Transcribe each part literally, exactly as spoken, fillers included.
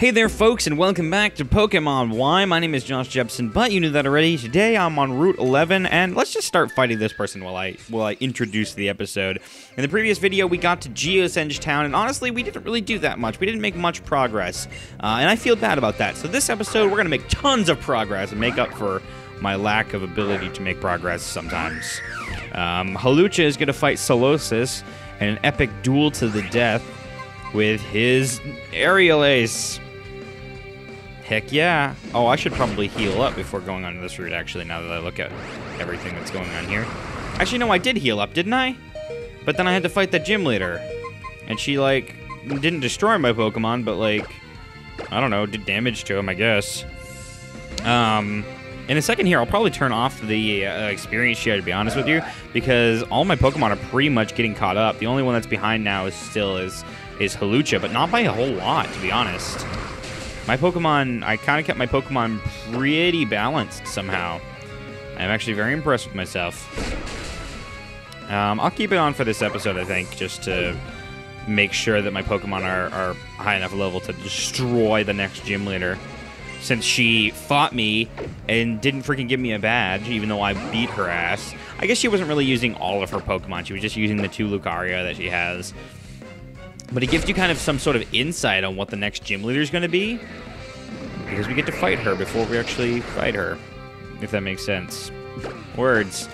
Hey there folks, and welcome back to Pokemon Y. My name is Josh Jepson, but you knew that already. Today I'm on Route eleven, and let's just start fighting this person while I while I introduce the episode. In the previous video, we got to Geosenge Town, and honestly, we didn't really do that much. We didn't make much progress, uh, and I feel bad about that. So this episode, we're going to make tons of progress and make up for my lack of ability to make progress sometimes. Um, Hawlucha is going to fight Solosis in an epic duel to the death with his Aerial Ace. Heck yeah. Oh, I should probably heal up before going on this route, actually, now that I look at everything that's going on here. Actually, no, I did heal up, didn't I? But then I had to fight that gym leader. And she, like, didn't destroy my Pokemon, but, like, I don't know, did damage to him, I guess. Um, in a second here, I'll probably turn off the uh, experience share, to be honest with you, because all my Pokemon are pretty much getting caught up. The only one that's behind now is still is, is Hawlucha, but not by a whole lot, to be honest. My Pokemon, I kind of kept my Pokemon pretty balanced somehow. I'm actually very impressed with myself. Um, I'll keep it on for this episode, I think, just to make sure that my Pokemon are, are high enough level to destroy the next gym leader. Since she fought me and didn't freaking give me a badge, even though I beat her ass. I guess she wasn't really using all of her Pokemon. She was just using the two Lucario that she has. But it gives you kind of some sort of insight on what the next gym leader is going to be. Because we get to fight her before we actually fight her. If that makes sense. Words.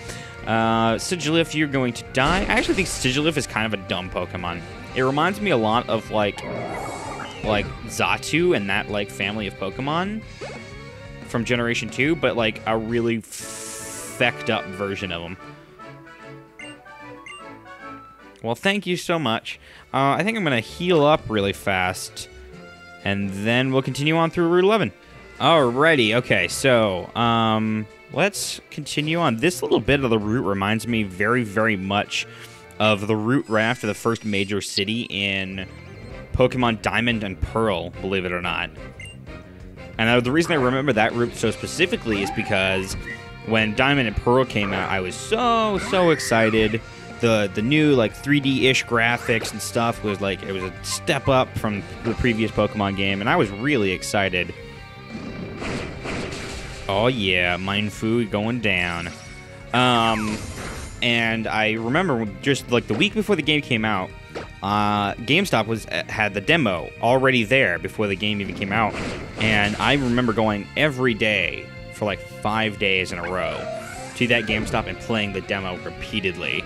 Uh, Sigilyph, you're going to die. I actually think Sigilyph is kind of a dumb Pokemon. It reminds me a lot of, like, like Zatu and that, like, family of Pokemon from Generation two. But, like, a really fecked up version of them. Well, thank you so much. Uh, I think I'm going to heal up really fast, and then we'll continue on through Route eleven. Alrighty, okay, so um, let's continue on. This little bit of the route reminds me very, very much of the route right after the first major city in Pokemon Diamond and Pearl, believe it or not. And the reason I remember that route so specifically is because when Diamond and Pearl came out, I was so, so excited. The, the new, like, three D-ish graphics and stuff was, like, it was a step up from the previous Pokemon game, and I was really excited. Oh, yeah, Mindfu going down. Um, and I remember just, like, the week before the game came out, uh, GameStop was had the demo already there before the game even came out, and I remember going every day for, like, five days in a row to that GameStop and playing the demo repeatedly.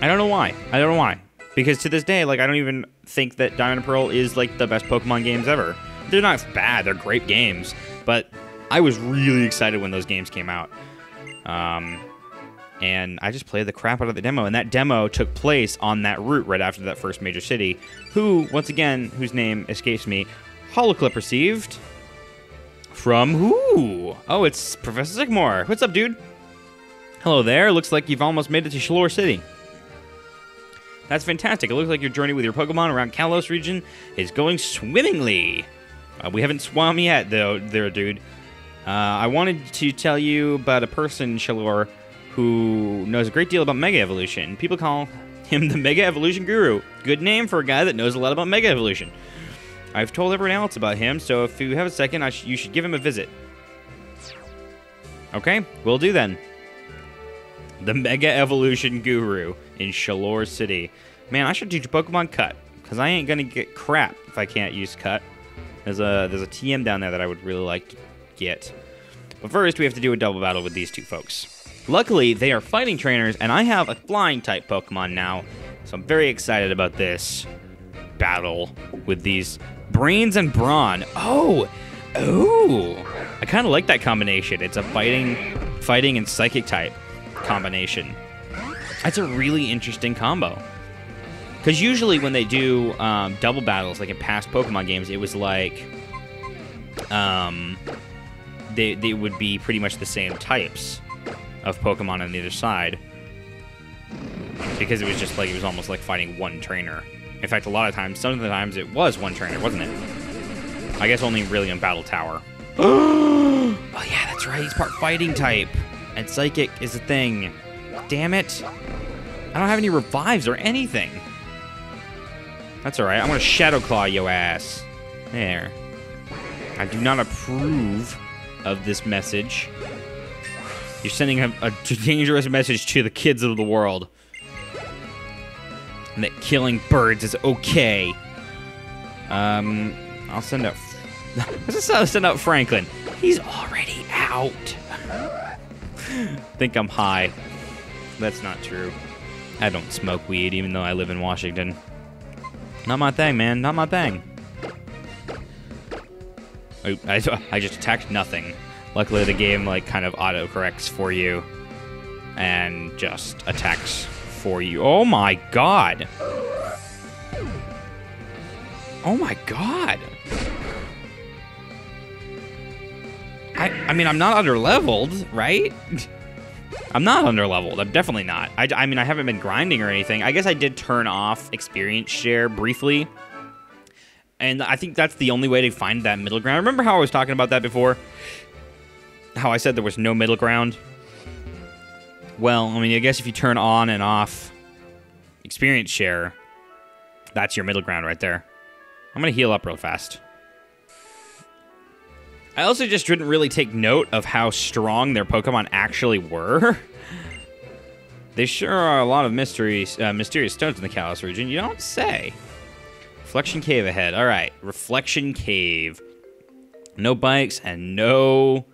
I don't know why. I don't know why. Because to this day, like, I don't even think that Diamond and Pearl is, like, the best Pokemon games ever. They're not bad. They're great games. But I was really excited when those games came out. Um, and I just played the crap out of the demo. And that demo took place on that route right after that first major city. Who, once again, whose name escapes me, Holoclip received from who? Oh, it's Professor Sycamore. What's up, dude? Hello there. Looks like you've almost made it to Shalour City. That's fantastic. It looks like your journey with your Pokemon around Kalos region is going swimmingly. Uh, we haven't swum yet, though, there, dude. Uh, I wanted to tell you about a person, Shalour, who knows a great deal about Mega Evolution. People call him the Mega Evolution Guru. Good name for a guy that knows a lot about Mega Evolution. I've told everyone else about him, so if you have a second, I sh you should give him a visit. Okay, we'll do then. The Mega Evolution Guru in Shalour City. Man, I should do Pokemon Cut, because I ain't going to get crap if I can't use Cut. There's a, there's a T M down there that I would really like to get. But first, we have to do a double battle with these two folks. Luckily, they are fighting trainers, and I have a Flying-type Pokemon now, so I'm very excited about this battle with these Brains and Brawn. Oh! Oh! I kind of like that combination. It's a fighting, fighting and Psychic-type combination. That's a really interesting combo. Because usually when they do um, double battles, like in past Pokemon games, it was like um, they, they would be pretty much the same types of Pokemon on the other side. Because it was just like, it was almost like fighting one trainer. In fact, a lot of times, some of the times it was one trainer, wasn't it? I guess only really in Battle Tower. Oh yeah, that's right, he's part fighting type. And Psychic is a thing. Damn it. I don't have any revives or anything. That's alright. I'm going to Shadow Claw your ass. There. I do not approve of this message. You're sending a, a dangerous message to the kids of the world. And that killing birds is okay. Um, I'll send out... Let's just I'll send out Franklin. He's already out. Think I'm high. That's not true. I don't smoke weed, even though I live in Washington. Not my thing, man. Not my thing. I, I, I just attacked nothing. Luckily, the game like kind of auto-corrects for you and just attacks for you. Oh my god! Oh my god! I, I mean, I'm not under-leveled, right? I'm not under-leveled. I'm definitely not. I, I mean, I haven't been grinding or anything. I guess I did turn off experience share briefly. And I think that's the only way to find that middle ground. Remember how I was talking about that before? How I said there was no middle ground? Well, I mean, I guess if you turn on and off experience share, that's your middle ground right there. I'm going to heal up real fast. I also just didn't really take note of how strong their Pokemon actually were. They sure are a lot of mysteries, uh, mysterious stones in the Kalos region. You don't say. Reflection Cave ahead. All right. Reflection Cave. No bikes and no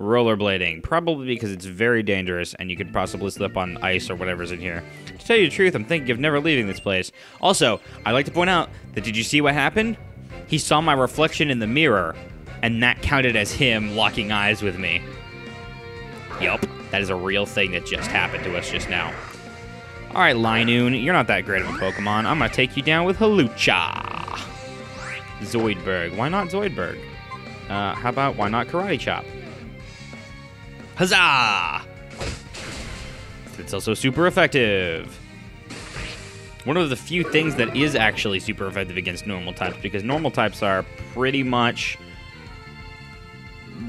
rollerblading. Probably because it's very dangerous and you could possibly slip on ice or whatever's in here. To tell you the truth, I'm thinking of never leaving this place. Also, I'd like to point out that did you see what happened? He saw my reflection in the mirror. And that counted as him locking eyes with me. Yup, that is a real thing that just happened to us just now. All right, Linoon, you're not that great of a Pokemon. I'm gonna take you down with Hawlucha. Zoidberg, why not Zoidberg? Uh, how about why not Karate Chop? Huzzah! It's also super effective. One of the few things that is actually super effective against normal types, because normal types are pretty much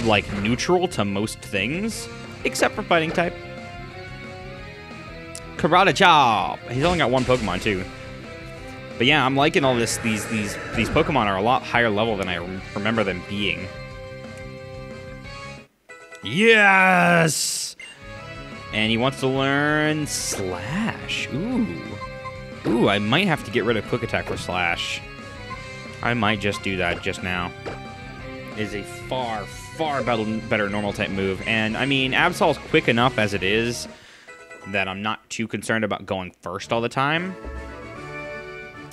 like neutral to most things except for fighting type. Karate Chop. He's only got one Pokemon too. But yeah, I'm liking all this. These these these Pokemon are a lot higher level than I remember them being. Yes. And he wants to learn Slash. Ooh. Ooh, I might have to get rid of Quick Attack for Slash. I might just do that just now. Is a far, far better normal type move. And I mean, Absol's quick enough as it is that I'm not too concerned about going first all the time.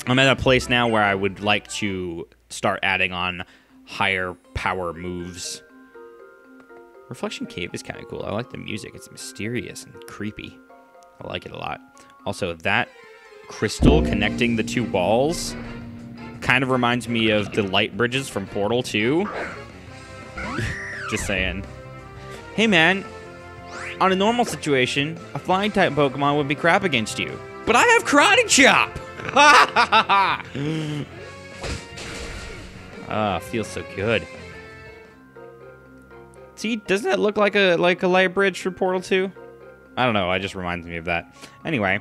I'm at a place now where I would like to start adding on higher power moves. Reflection Cave is kind of cool. I like the music. It's mysterious and creepy. I like it a lot. Also, that crystal connecting the two walls kind of reminds me of the light bridges from Portal two. Just saying. Hey, man. On a normal situation, a flying-type Pokemon would be crap against you. But I have Karate Chop! Ah, oh, feels so good. See, doesn't that look like a like a light bridge from Portal two? I don't know. It just reminds me of that. Anyway.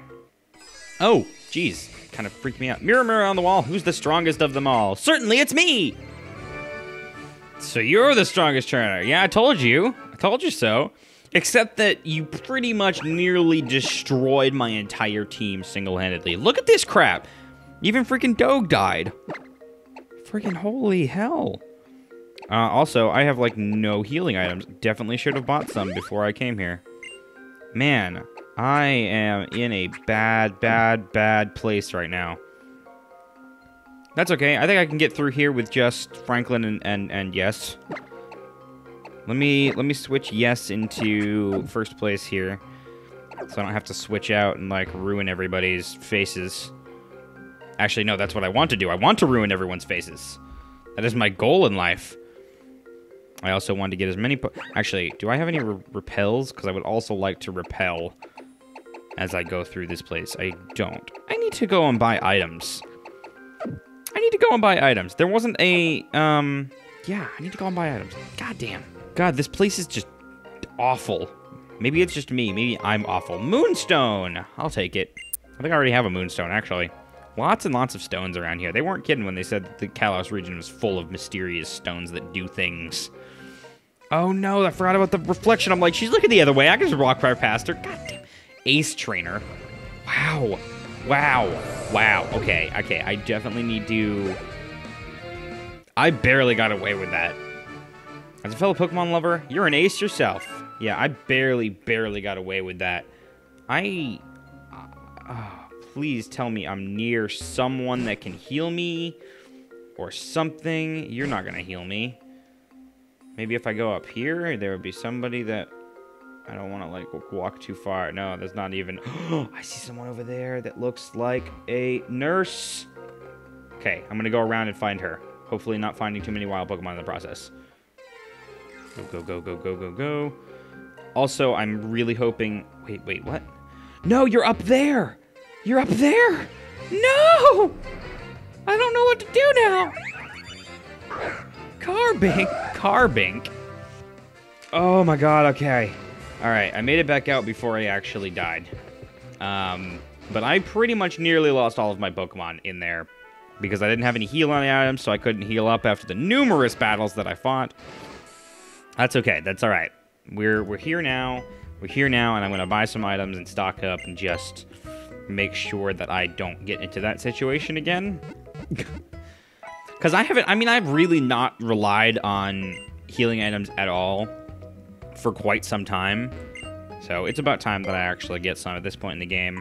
Oh, jeez. Kind of freaked me out. Mirror, mirror on the wall, who's the strongest of them all? Certainly it's me! So you're the strongest trainer. Yeah, I told you. I told you so. Except that you pretty much nearly destroyed my entire team single-handedly. Look at this crap. Even freaking Dog died. Freaking holy hell. Uh, also, I have like no healing items. Definitely should have bought some before I came here. Man. I am in a bad, bad, bad place right now. That's okay. I think I can get through here with just Franklin and, and, and Yes. Let me let me switch Yes into first place here. So I don't have to switch out and like ruin everybody's faces. Actually, no, that's what I want to do. I want to ruin everyone's faces. That is my goal in life. I also wanted to get as many... Po Actually, do I have any re repels? Because I would also like to repel as I go through this place. I don't. I need to go and buy items. I need to go and buy items. There wasn't a... Um, yeah, I need to go and buy items. God damn. God, this place is just awful. Maybe it's just me. Maybe I'm awful. Moonstone! I'll take it. I think I already have a Moonstone, actually. Lots and lots of stones around here. They weren't kidding when they said that the Kalos region was full of mysterious stones that do things. Oh no, I forgot about the reflection. I'm like, she's looking the other way. I can just walk right past her. God damn. Ace trainer. Wow. Wow. Wow. Okay. Okay. I definitely need to... I barely got away with that. As a fellow Pokemon lover, you're an ace yourself. Yeah, I barely, barely got away with that. I... Oh, please tell me I'm near someone that can heal me or something. You're not going to heal me. Maybe if I go up here, there would be somebody that... I don't want to, like, walk too far. No, there's not even... I see someone over there that looks like a nurse. Okay, I'm going to go around and find her. Hopefully not finding too many wild Pokemon in the process. Go, go, go, go, go, go, go. Also, I'm really hoping... Wait, wait, what? No, you're up there! You're up there! No! I don't know what to do now! Carbink! Carbink! Oh my god, okay. Alright, I made it back out before I actually died. Um, but I pretty much nearly lost all of my Pokemon in there. Because I didn't have any heal on the items, so I couldn't heal up after the numerous battles that I fought. That's okay. That's all right. We're we're here now. We're here now, and I'm gonna buy some items and stock up and just make sure that I don't get into that situation again. Because I haven't. I mean, I've really not relied on healing items at all for quite some time. So it's about time that I actually get some at this point in the game.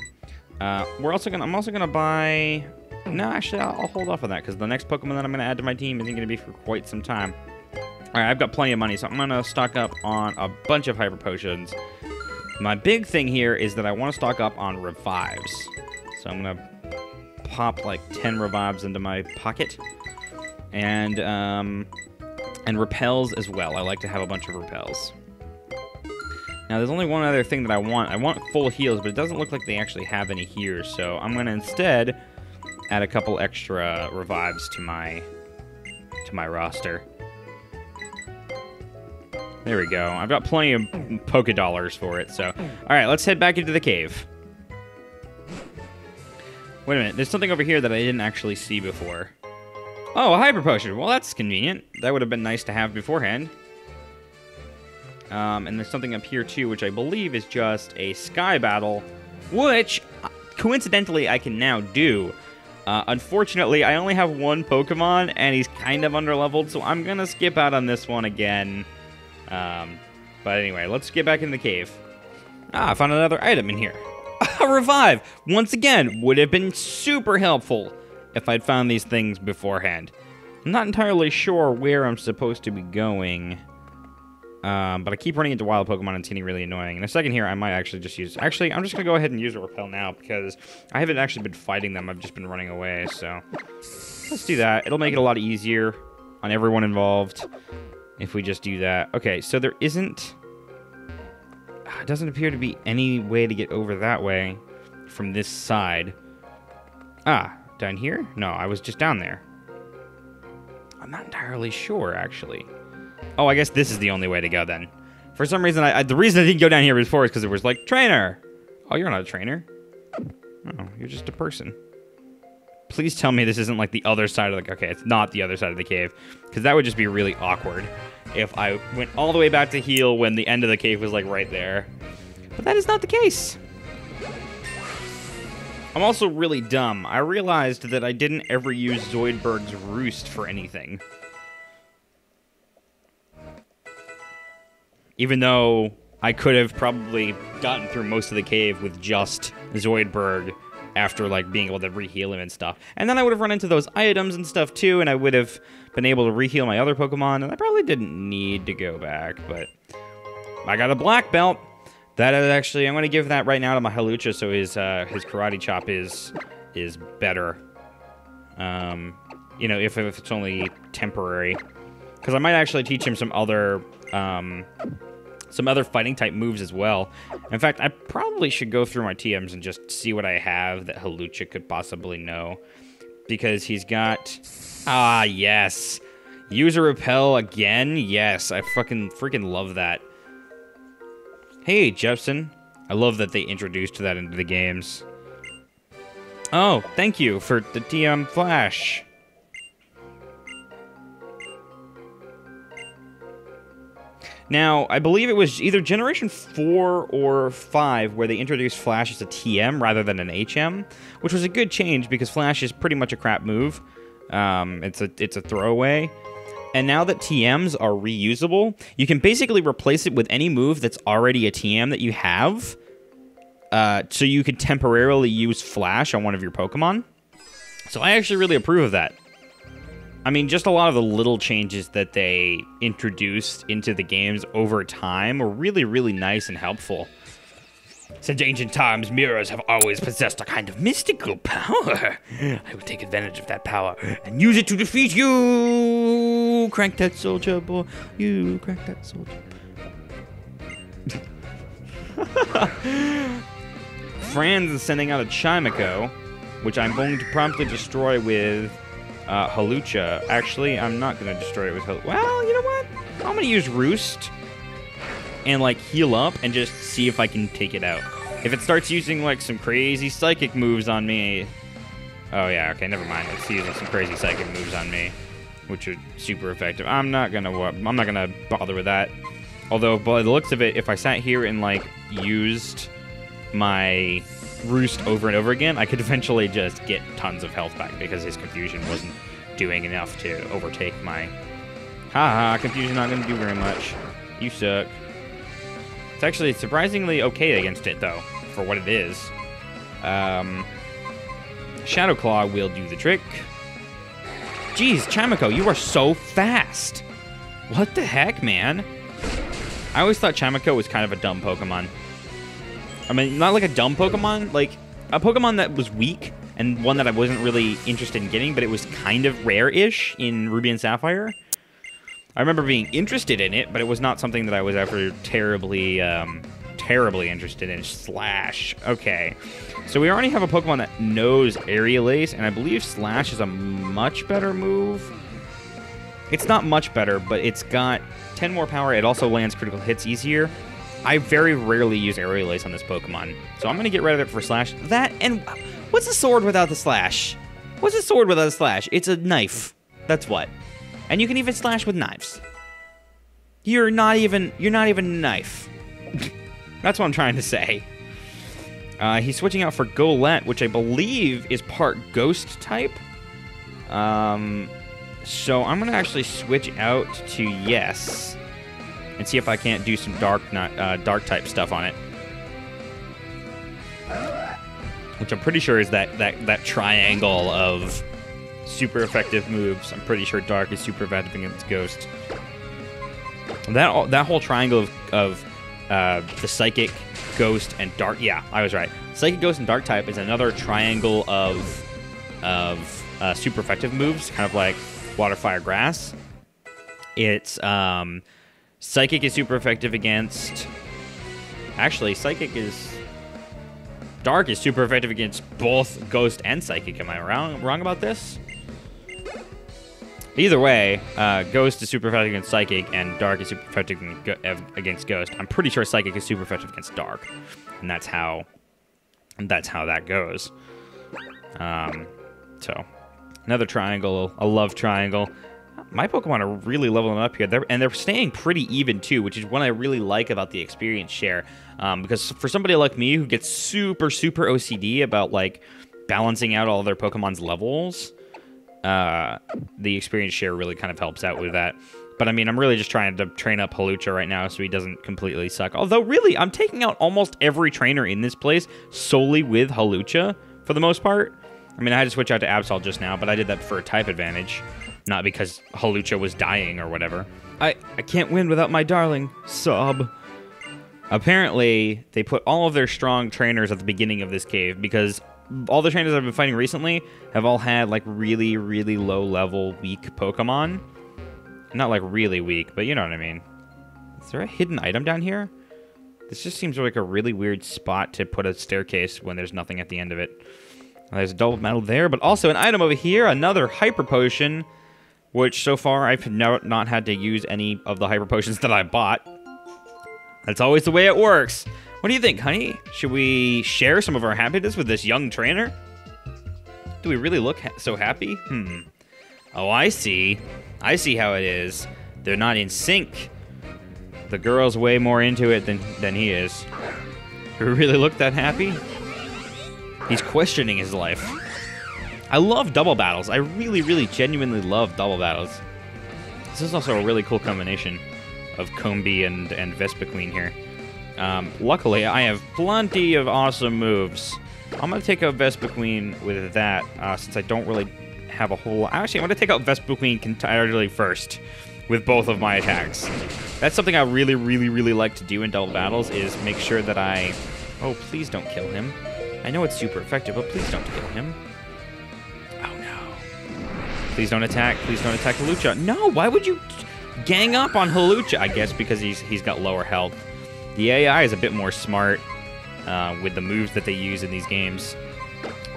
Uh, we're also gonna. I'm also gonna buy. No, actually, I'll, I'll hold off on that, because the next Pokemon that I'm going to add to my team isn't going to be for quite some time. All right, I've got plenty of money, so I'm going to stock up on a bunch of Hyper Potions. My big thing here is that I want to stock up on Revives. So I'm going to pop, like, ten Revives into my pocket. And, um, and Repels as well. I like to have a bunch of Repels. Now, there's only one other thing that I want. I want full heals, but it doesn't look like they actually have any here, so I'm going to instead... add a couple extra revives to my to my roster. There we go. I've got plenty of Poké dollars for it. So, all right, let's head back into the cave. Wait a minute. There's something over here that I didn't actually see before. Oh, a Hyper Potion. Well, that's convenient. That would have been nice to have beforehand. Um, and there's something up here too, which I believe is just a Sky Battle, which coincidentally I can now do. Uh, unfortunately, I only have one Pokemon, and he's kind of underleveled, so I'm going to skip out on this one again. Um, but anyway, let's get back in the cave. Ah, I found another item in here. A revive! Once again, would have been super helpful if I'd found these things beforehand. I'm not entirely sure where I'm supposed to be going, um, but I keep running into wild Pokemon, and it's getting really annoying. In a second here, I might actually just use... Actually, I'm just going to go ahead and use a Repel now, because I haven't actually been fighting them. I've just been running away, so... Let's do that. It'll make it a lot easier on everyone involved if we just do that. Okay, so there isn't... It doesn't appear to be any way to get over that way from this side. Ah, down here? No, I was just down there. I'm not entirely sure, actually. Oh, I guess this is the only way to go then. For some reason, I, I the reason I didn't go down here before is because it was like, trainer! Oh, you're not a trainer. Oh, you're just a person. Please tell me this isn't like the other side of the... Okay, it's not the other side of the cave. Because that would just be really awkward if I went all the way back to heal when the end of the cave was like right there. But that is not the case. I'm also really dumb. I realized that I didn't ever use Zoidberg's Roost for anything. Even though I could have probably gotten through most of the cave with just Zoidberg after, like, being able to reheal him and stuff. And then I would have run into those items and stuff, too, and I would have been able to reheal my other Pokemon, and I probably didn't need to go back, but I got a Black Belt. That is actually... I'm going to give that right now to my Hawlucha, so his uh, his Karate Chop is, is better. Um, you know, if, if it's only temporary. Because I might actually teach him some other... Um, Some other fighting-type moves as well. In fact, I probably should go through my T Ms and just see what I have that Hawlucha could possibly know. Because he's got... Ah, yes. Use a Repel again? Yes, I fucking freaking love that. Hey, Jepson. I love that they introduced that into the games. Oh, thank you for the T M Flash. Now, I believe it was either Generation four or five where they introduced Flash as a T M rather than an H M, which was a good change because Flash is pretty much a crap move. Um, it's a it's a throwaway. And now that T Ms are reusable, you can basically replace it with any move that's already a T M that you have. Uh, so you could temporarily use Flash on one of your Pokemon. So I actually really approve of that. I mean, just a lot of the little changes that they introduced into the games over time were really, really nice and helpful. Since ancient times, mirrors have always possessed a kind of mystical power. I will take advantage of that power and use it to defeat you! Crank that soldier, boy. You crank that soldier. Franz is sending out a Chimaco, which I'm going to promptly destroy with... Uh, Hawlucha. Actually, I'm not going to destroy it with Hawlucha. Well, you know what? I'm going to use Roost and, like, heal up and just see if I can take it out. If it starts using, like, some crazy psychic moves on me... Oh, yeah, okay, never mind. It's using some crazy psychic moves on me, which are super effective. I'm not going to I'm not gonna bother with that. Although, by the looks of it, if I sat here and, like, used my... Roost over and over again, I could eventually just get tons of health back because his confusion wasn't doing enough to overtake my... Haha, confusion not going to do very much. You suck. It's actually surprisingly okay against it, though, for what it is. Um, Shadow Claw will do the trick. Jeez, Chimaco, you are so fast! What the heck, man? I always thought Chimaco was kind of a dumb Pokemon. I mean, not like a dumb Pokemon, like a Pokemon that was weak and one that I wasn't really interested in getting, but it was kind of rare-ish in Ruby and Sapphire. I remember being interested in it, but it was not something that I was ever terribly, um, terribly interested in. Slash. Okay. So we already have a Pokemon that knows Aerial Ace, and I believe Slash is a much better move. It's not much better, but it's got ten more power. It also lands critical hits easier. I very rarely use Aerial Ace on this Pokemon, so I'm going to get rid of it for Slash. That, and what's a sword without the Slash? What's a sword without a Slash? It's a knife. That's what. And you can even slash with knives. You're not even, you're not even a knife. That's what I'm trying to say. Uh, he's switching out for Golett, which I believe is part Ghost type. Um, so I'm going to actually switch out to Yes. And see if I can't do some dark, not, uh, dark type stuff on it, which I'm pretty sure is that that that triangle of super effective moves. I'm pretty sure dark is super effective against Ghost. That that whole triangle of of uh, the psychic, Ghost, and dark. Yeah, I was right. Psychic, Ghost, and dark type is another triangle of of uh, super effective moves, kind of like Water, Fire, Grass. It's um. Psychic is super effective against... Actually, Psychic is... Dark is super effective against both Ghost and Psychic. Am I wrong, wrong about this? Either way, uh, Ghost is super effective against Psychic, and Dark is super effective against Ghost. I'm pretty sure Psychic is super effective against Dark. And that's how... That's how that goes. Um, so, another triangle. A love triangle. My Pokemon are really leveling up here, they're, and they're staying pretty even, too, which is what I really like about the experience share. Um, because for somebody like me who gets super, super O C D about, like, balancing out all their Pokemon's levels, uh, the experience share really kind of helps out with that. But, I mean, I'm really just trying to train up Hawlucha right now so he doesn't completely suck. Although, really, I'm taking out almost every trainer in this place solely with Hawlucha, for the most part. I mean, I had to switch out to Absol just now, but I did that for a type advantage. Not because Hawlucha was dying or whatever. I, I can't win without my darling. Sob. Apparently, they put all of their strong trainers at the beginning of this cave because all the trainers I've been fighting recently have all had, like, really, really low-level, weak Pokemon. Not, like, really weak, but you know what I mean. Is there a hidden item down here? This just seems like a really weird spot to put a staircase when there's nothing at the end of it. There's a double medal there, but also an item over here. Another Hyper Potion. Which, so far, I've no, not had to use any of the Hyper Potions that I bought. That's always the way it works. What do you think, honey? Should we share some of our happiness with this young trainer? Do we really look ha so happy? Hmm. Oh, I see. I see how it is. They're not in sync. The girl's way more into it than, than he is. Do we really look that happy? He's questioning his life. I love double battles. I really, really genuinely love double battles. This is also a really cool combination of Combee and, and Vespiquen here. Um, luckily, I have plenty of awesome moves. I'm going to take out Vespiquen with that, uh, since I don't really have a whole... Actually, I'm going to take out Vespiquen entirely first with both of my attacks. That's something I really, really, really like to do in double battles, is make sure that I... Oh, please don't kill him. I know it's super effective, but please don't kill him. Oh, no. Please don't attack. Please don't attack Hawlucha. No, why would you gang up on Hawlucha? I guess because he's he's got lower health. The A I is a bit more smart uh, with the moves that they use in these games.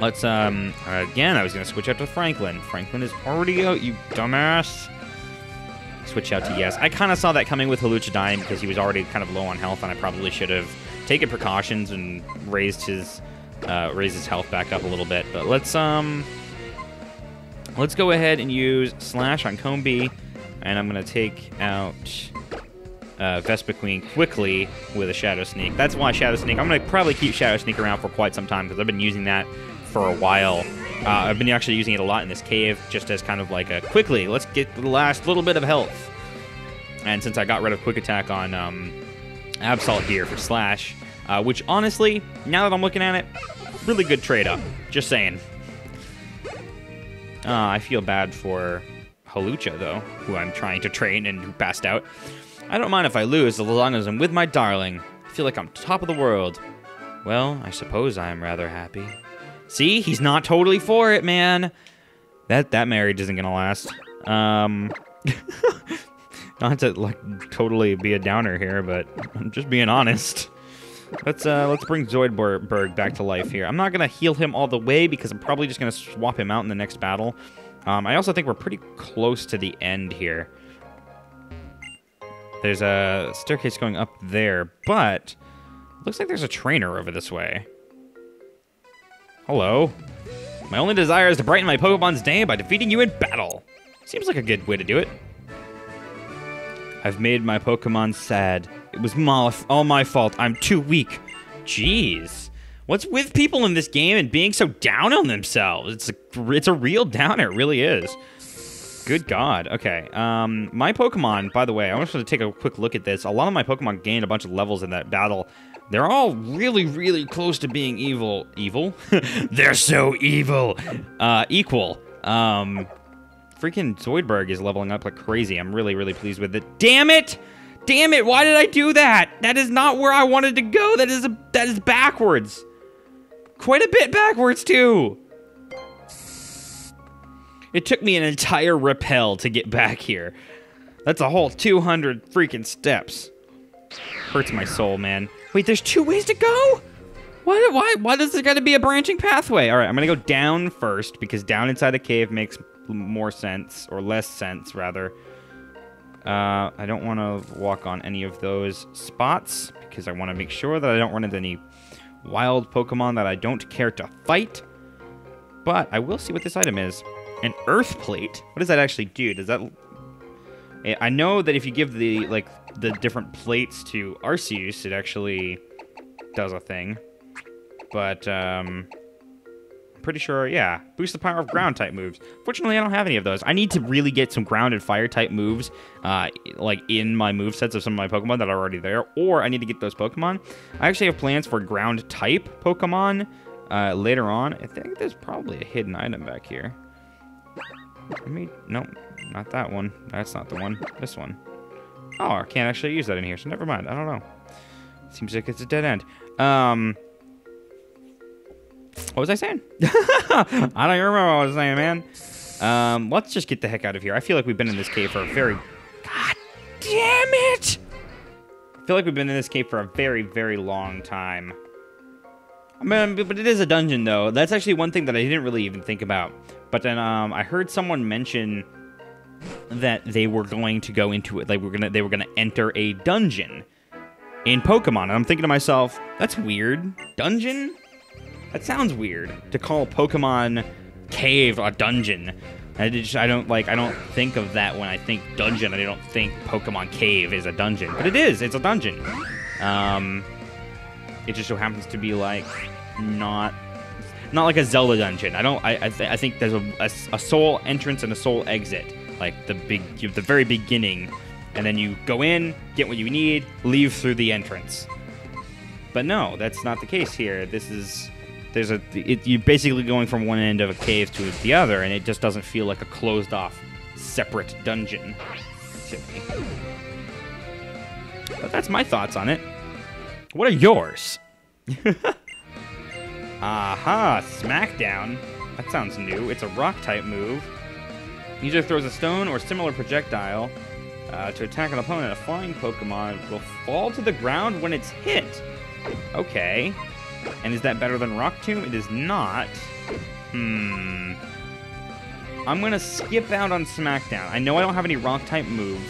Let's, um, again, I was going to switch out to Franklin. Franklin is already out, you dumbass. Switch out to Yes. I kind of saw that coming with Hawlucha dying because he was already kind of low on health, and I probably should have taken precautions and raised his uh, raised his health back up a little bit. But let's, um, let's go ahead and use Slash on Combee, and I'm going to take out... Uh, Vespiquen quickly with a Shadow Sneak. That's why Shadow Sneak. I'm going to probably keep Shadow Sneak around for quite some time because I've been using that for a while. Uh, I've been actually using it a lot in this cave just as kind of like a quickly, let's get the last little bit of health. And since I got rid of Quick Attack on um, Absol here for Slash, uh, which honestly, now that I'm looking at it, really good trade up. Just saying. Uh, I feel bad for Hawlucha though, who I'm trying to train and who passed out. I don't mind if I lose, as long as I'm with my darling. I feel like I'm top of the world. Well, I suppose I am rather happy. See? He's not totally for it, man. That that marriage isn't gonna last. Um, not to like totally be a downer here, but I'm just being honest. Let's uh, let's bring Zoidberg back to life here. I'm not gonna heal him all the way because I'm probably just gonna swap him out in the next battle. Um, I also think we're pretty close to the end here. There's a staircase going up there, but looks like there's a trainer over this way. Hello. My only desire is to brighten my Pokemon's day by defeating you in battle. Seems like a good way to do it. I've made my Pokemon sad. It was all my fault. I'm too weak. Jeez. What's with people in this game and being so down on themselves? It's a, it's a real downer. It really is. Good God. Okay. Um, my Pokemon, by the way, I just want to take a quick look at this. A lot of my Pokemon gained a bunch of levels in that battle. They're all really, really close to being evil. Evil? They're so evil. Uh, equal. Um, freaking Zoidberg is leveling up like crazy. I'm really, really pleased with it. Damn it! Damn it! Why did I do that? That is not where I wanted to go. That is a, that is backwards. Quite a bit backwards, too. It took me an entire repel to get back here. That's a whole two hundred freaking steps. Hurts my soul, man. Wait, there's two ways to go? Why, why, why does there gotta be a branching pathway? All right, I'm gonna go down first because down inside the cave makes more sense, or less sense, rather. Uh, I don't wanna walk on any of those spots because I wanna make sure that I don't run into any wild Pokemon that I don't care to fight. But I will see what this item is. An earth plate? What does that actually do? Does that... I know that if you give the, like, the different plates to Arceus, it actually does a thing. But, um... I'm pretty sure, yeah. Boost the power of ground-type moves. Fortunately, I don't have any of those. I need to really get some ground and fire-type moves, uh, like, in my movesets of some of my Pokemon that are already there. Or I need to get those Pokemon. I actually have plans for ground-type Pokemon uh, later on. I think there's probably a hidden item back here. Let me... Nope. Not that one. That's not the one. This one. Oh, I can't actually use that in here, so never mind. I don't know. Seems like it's a dead end. Um... What was I saying? I don't even remember what I was saying, man. Um, let's just get the heck out of here. I feel like we've been in this cave for a very... God damn it! I feel like we've been in this cave for a very, very long time. I mean, but it is a dungeon, though. That's actually one thing that I didn't really even think about. But then um, I heard someone mention that they were going to go into it, like we're gonna, they were gonna enter a dungeon in Pokemon. And I'm thinking to myself, that's weird. Dungeon? That sounds weird to call Pokemon cave or dungeon. I just I don't like I don't think of that when I think dungeon, and I don't think Pokemon Cave is a dungeon, but it is. It's a dungeon. Um, it just so happens to be like not not like a Zelda dungeon. I don't. I I, th I think there's a, a a soul entrance and a soul exit, like the big the very beginning, and then you go in, get what you need, leave through the entrance. But no, that's not the case here. This is. There's a it, you're basically going from one end of a cave to the other, and it just doesn't feel like a closed off separate dungeon to me. But that's my thoughts on it. What are yours? Aha, Smackdown. That sounds new. It's a rock type move. User throws a stone or similar projectile uh, to attack an opponent. A flying Pokemon will fall to the ground when it's hit. Okay. And is that better than Rock Tomb? It is not. Hmm. I'm going to skip out on Smackdown. I know I don't have any Rock-type moves,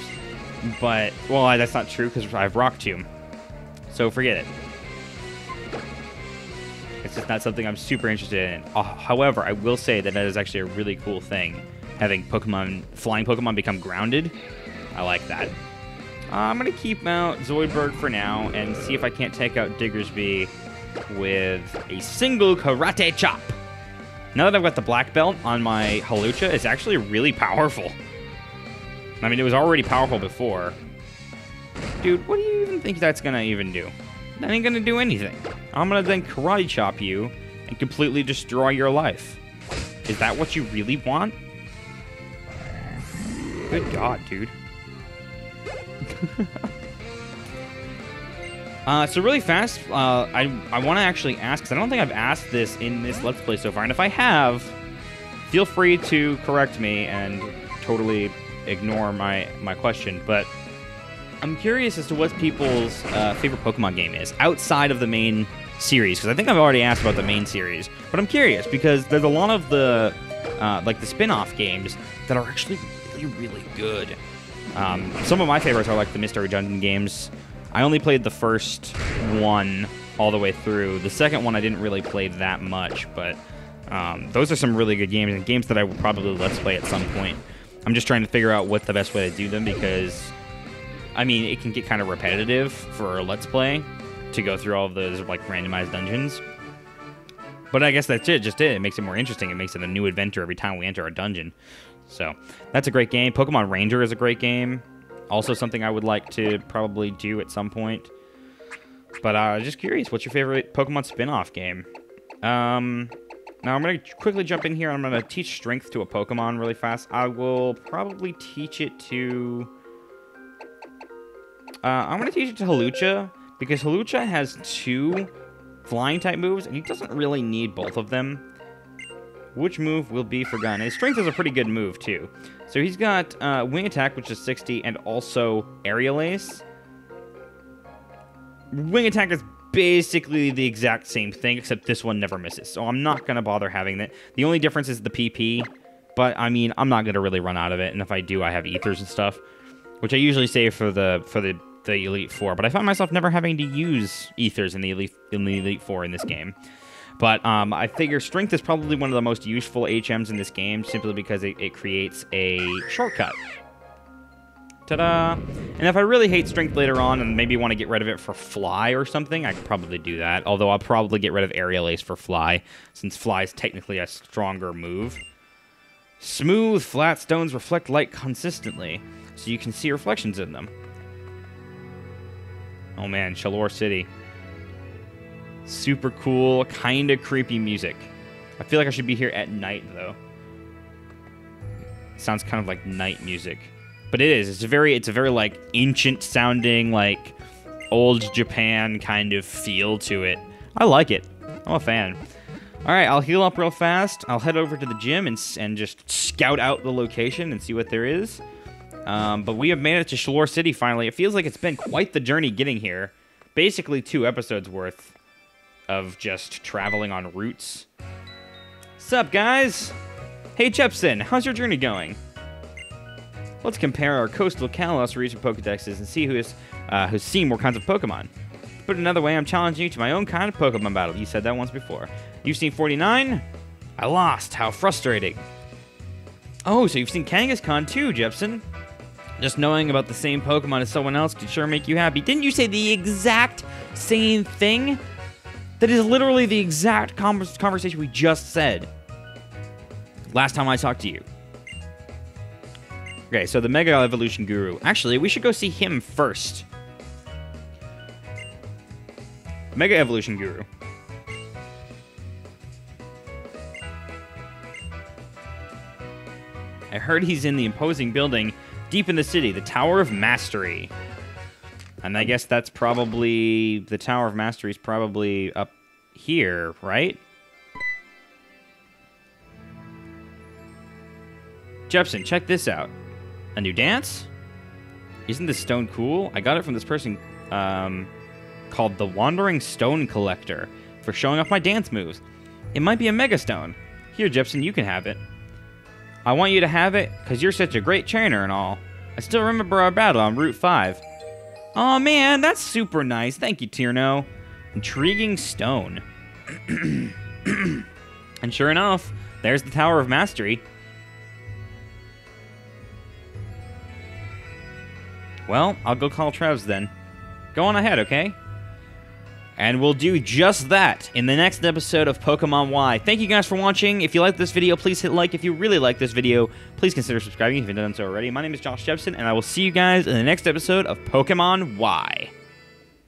but... Well, I, that's not true, because I have Rock Tomb. So forget it. It's just not something I'm super interested in. Uh, however, I will say that that is actually a really cool thing, having Pokemon, flying Pokemon become grounded. I like that. Uh, I'm going to keep out Zoidberg for now and see if I can't take out Diggersby with a single Karate Chop. Now that I've got the Black Belt on my Hawlucha, it's actually really powerful. I mean, it was already powerful before. Dude, what do you even think that's gonna even do? That ain't gonna do anything. I'm gonna then Karate Chop you and completely destroy your life. Is that what you really want? Good God, dude. Uh, so really fast, uh, I, I want to actually ask, because I don't think I've asked this in this Let's Play so far, and if I have, feel free to correct me and totally ignore my, my question, but I'm curious as to what people's uh, favorite Pokemon game is, outside of the main series, because I think I've already asked about the main series, but I'm curious, because there's a lot of the, uh, like the spin-off games that are actually really, really good. Um, some of my favorites are like the Mystery Dungeon games. I only played the first one all the way through. The second one I didn't really play that much, but um, those are some really good games and games that I will probably Let's Play at some point. I'm just trying to figure out what the best way to do them because, I mean, it can get kind of repetitive for a Let's Play to go through all of those like randomized dungeons. But I guess that's it, just it. It makes it more interesting. It makes it a new adventure every time we enter a dungeon. So that's a great game. Pokemon Ranger is a great game. Also something I would like to probably do at some point. But I uh, was just curious, what's your favorite Pokemon spin-off game? Um, now I'm going to quickly jump in here. I'm going to teach Strength to a Pokemon really fast. I will probably teach it to... Uh, I'm going to teach it to Hawlucha, because Hawlucha has two flying-type moves, and he doesn't really need both of them. Which move will be forgotten? His Strength is a pretty good move, too. So he's got uh, Wing Attack, which is sixty, and also Aerial Ace. Wing Attack is basically the exact same thing, except this one never misses. So I'm not going to bother having that. The only difference is the P P, but, I mean, I'm not going to really run out of it. And if I do, I have Ethers and stuff, which I usually save for the for the, the Elite Four. But I find myself never having to use Ethers in the Elite, in the Elite Four in this game. But um, I figure Strength is probably one of the most useful H Ms in this game, simply because it, it creates a shortcut. Ta-da! And if I really hate Strength later on and maybe want to get rid of it for Fly or something, I could probably do that. Although I'll probably get rid of Aerial Ace for Fly, since Fly is technically a stronger move. Smooth, flat stones reflect light consistently, so you can see reflections in them. Oh man, Shalour City. Super cool, kind of creepy music. I feel like I should be here at night, though. It sounds kind of like night music, but it is. It's a very, it's a very like ancient sounding, like old Japan kind of feel to it. I like it. I'm a fan. All right, I'll heal up real fast. I'll head over to the gym and and just scout out the location and see what there is. Um, but we have made it to Shalour City finally. It feels like it's been quite the journey getting here. Basically, two episodes worth of just traveling on routes. Sup, guys? Hey, Jepson, how's your journey going? Let's compare our coastal Kalos region Pokedexes and see who's, uh, who's seen more kinds of Pokemon. Put another way, I'm challenging you to my own kind of Pokemon battle. You said that once before. You've seen forty-nine? I lost. How frustrating. Oh, so you've seen Kangaskhan too, Jepson. Just knowing about the same Pokemon as someone else could sure make you happy. Didn't you say the exact same thing? That is literally the exact conversation we just said. Last time I talked to you. Okay, so the Mega Evolution Guru. Actually, we should go see him first. Mega Evolution Guru. I heard he's in the imposing building deep in the city, the Tower of Mastery. And I guess that's probably... The Tower of Mastery is probably up here, right? Jepson, check this out. A new dance? Isn't this stone cool? I got it from this person um, called the Wandering Stone Collector for showing off my dance moves. It might be a Mega Stone. Here, Jepson, you can have it. I want you to have it, because you're such a great trainer and all. I still remember our battle on Route five. Aw, man, that's super nice. Thank you, Tierno. Intriguing stone. And sure enough, there's the Tower of Mastery. Well, I'll go call Trevs then. Go on ahead, okay? And we'll do just that in the next episode of Pokemon Y. Thank you guys for watching. If you liked this video, please hit like. If you really like this video, please consider subscribing if you haven't done so already. My name is Josh Jepson, and I will see you guys in the next episode of Pokemon Y.